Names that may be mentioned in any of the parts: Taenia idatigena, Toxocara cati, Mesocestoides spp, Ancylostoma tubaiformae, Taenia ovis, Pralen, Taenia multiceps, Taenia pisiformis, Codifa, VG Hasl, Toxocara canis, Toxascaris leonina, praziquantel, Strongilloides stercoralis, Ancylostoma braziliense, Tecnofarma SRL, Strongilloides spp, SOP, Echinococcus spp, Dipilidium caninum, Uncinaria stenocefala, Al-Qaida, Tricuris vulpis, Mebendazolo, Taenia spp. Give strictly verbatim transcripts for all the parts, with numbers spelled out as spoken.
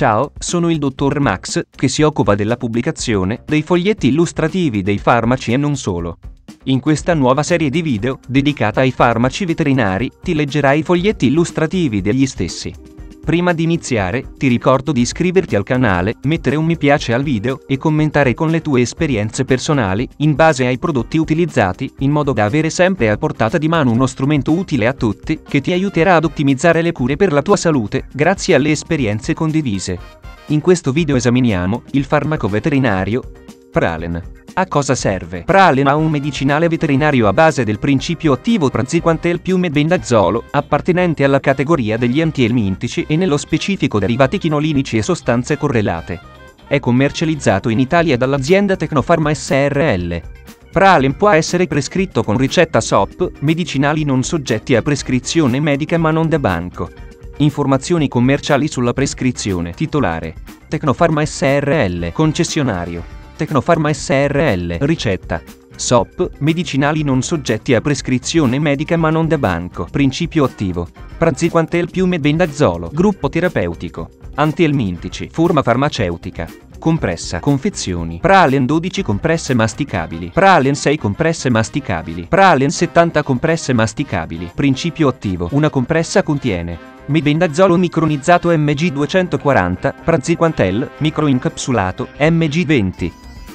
Ciao, sono il dottor Max, che si occupa della pubblicazione dei foglietti illustrativi dei farmaci e non solo. In questa nuova serie di video, dedicata ai farmaci veterinari, ti leggerai i foglietti illustrativi degli stessi. Prima di iniziare, ti ricordo di iscriverti al canale, mettere un mi piace al video e commentare con le tue esperienze personali, in base ai prodotti utilizzati, in modo da avere sempre a portata di mano uno strumento utile a tutti, che ti aiuterà ad ottimizzare le cure per la tua salute, grazie alle esperienze condivise. In questo video esaminiamo il farmaco veterinario Pralen. A cosa serve? Pralen è un medicinale veterinario a base del principio attivo praziquantel più mebendazolo, appartenente alla categoria degli antielmintici e nello specifico derivati chinolinici e sostanze correlate. È commercializzato in Italia dall'azienda Tecnofarma S R L. Pralen può essere prescritto con ricetta S O P, medicinali non soggetti a prescrizione medica ma non da banco. Informazioni commerciali sulla prescrizione. Titolare: Tecnofarma S R L. Concessionario: Tecnofarma S R L. Ricetta: S O P, medicinali non soggetti a prescrizione medica ma non da banco. Principio attivo: praziquantel più mebendazolo. Gruppo terapeutico: antielmintici. Forma farmaceutica: compressa. Confezioni: Pralen dodici compresse masticabili, Pralen sei compresse masticabili, Pralen settanta compresse masticabili. Principio attivo: una compressa contiene mebendazolo micronizzato M G duecentoquaranta, praziquantel microincapsulato M G venti.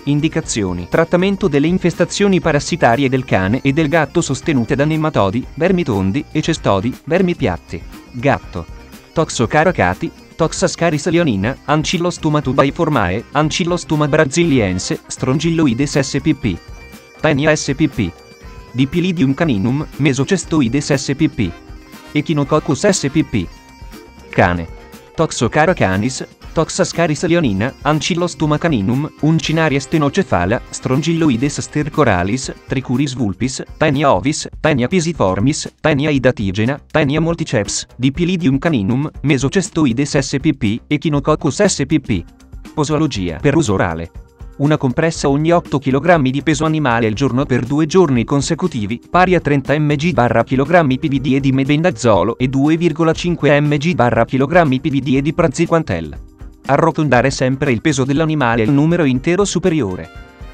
Indicazioni: trattamento delle infestazioni parassitarie del cane e del gatto sostenute da nematodi, vermi tondi e cestodi, vermi piatti. Gatto: Toxocara cati, Toxascaris leonina, Ancylostoma tubaiformae, Ancylostoma braziliense, Strongilloides spp, Taenia spp, Dipilidium caninum, Mesocestoides spp, Echinococcus spp. Cane: Toxocara canis, Toxascaris leonina, Ancylostoma caninum, Uncinaria stenocefala, Strongilloides stercoralis, Tricuris vulpis, Taenia ovis, Taenia pisiformis, Taenia idatigena, Taenia multiceps, Dipilidium caninum, Mesocestoides spp, Echinococcus spp. Posologia: per uso orale. Una compressa ogni otto chilogrammi di peso animale al giorno per due giorni consecutivi, pari a trenta milligrammi/kg P V D E di mebendazolo e due virgola cinque milligrammi/kg P V D E di praziquantel. Arrotondare sempre il peso dell'animale al numero intero superiore.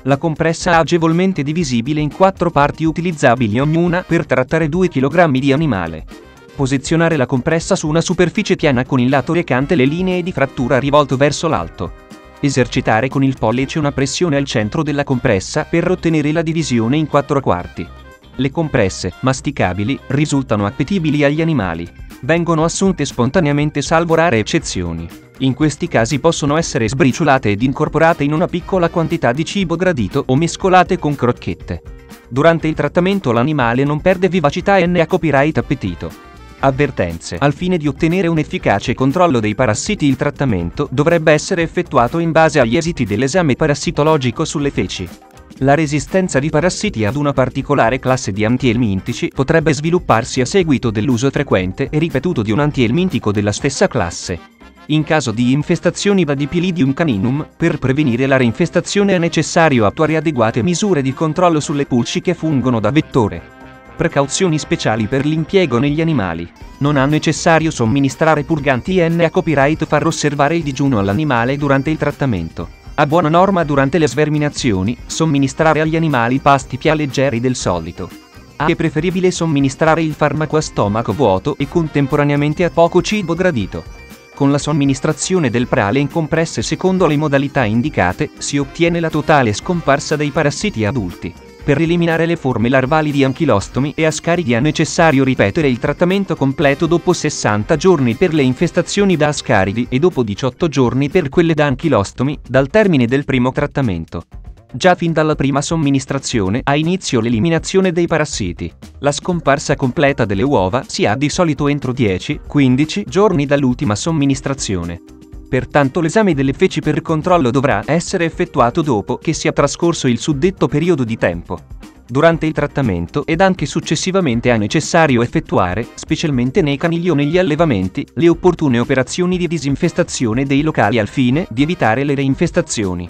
La compressa è agevolmente divisibile in quattro parti utilizzabili ognuna per trattare due chilogrammi di animale. Posizionare la compressa su una superficie piana con il lato recante le linee di frattura rivolto verso l'alto. Esercitare con il pollice una pressione al centro della compressa per ottenere la divisione in quattro quarti. Le compresse, masticabili, risultano appetibili agli animali. Vengono assunte spontaneamente salvo rare eccezioni. In questi casi possono essere sbriciolate ed incorporate in una piccola quantità di cibo gradito o mescolate con crocchette. Durante il trattamento l'animale non perde vivacità e ne ha copyright appetito. Avvertenze: al fine di ottenere un efficace controllo dei parassiti il trattamento dovrebbe essere effettuato in base agli esiti dell'esame parassitologico sulle feci. La resistenza di parassiti ad una particolare classe di antielmintici potrebbe svilupparsi a seguito dell'uso frequente e ripetuto di un antielmintico della stessa classe. In caso di infestazioni da Dipilidium caninum, per prevenire la reinfestazione è necessario attuare adeguate misure di controllo sulle pulci che fungono da vettore. Precauzioni speciali per l'impiego negli animali. Non è necessario somministrare purganti e ne ha copyright far osservare il digiuno all'animale durante il trattamento. A buona norma durante le sverminazioni, somministrare agli animali pasti più leggeri del solito. È preferibile somministrare il farmaco a stomaco vuoto e contemporaneamente a poco cibo gradito. Con la somministrazione del Pralen in compresse secondo le modalità indicate, si ottiene la totale scomparsa dei parassiti adulti. Per eliminare le forme larvali di anchilostomi e ascaridi è necessario ripetere il trattamento completo dopo sessanta giorni per le infestazioni da ascaridi e dopo diciotto giorni per quelle da anchilostomi, dal termine del primo trattamento. Già fin dalla prima somministrazione ha inizio l'eliminazione dei parassiti. La scomparsa completa delle uova si ha di solito entro dieci quindici giorni dall'ultima somministrazione. Pertanto l'esame delle feci per controllo dovrà essere effettuato dopo che sia trascorso il suddetto periodo di tempo. Durante il trattamento ed anche successivamente è necessario effettuare, specialmente nei canili o negli allevamenti, le opportune operazioni di disinfestazione dei locali al fine di evitare le reinfestazioni.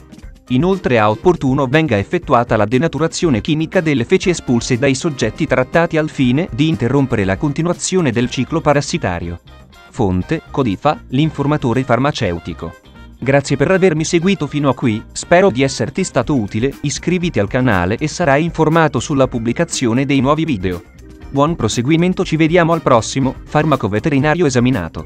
Inoltre è opportuno venga effettuata la denaturazione chimica delle feci espulse dai soggetti trattati al fine di interrompere la continuazione del ciclo parassitario. Fonte, Codifa, l'informatore farmaceutico. Grazie per avermi seguito fino a qui, spero di esserti stato utile, iscriviti al canale e sarai informato sulla pubblicazione dei nuovi video. Buon proseguimento, ci vediamo al prossimo farmaco veterinario esaminato.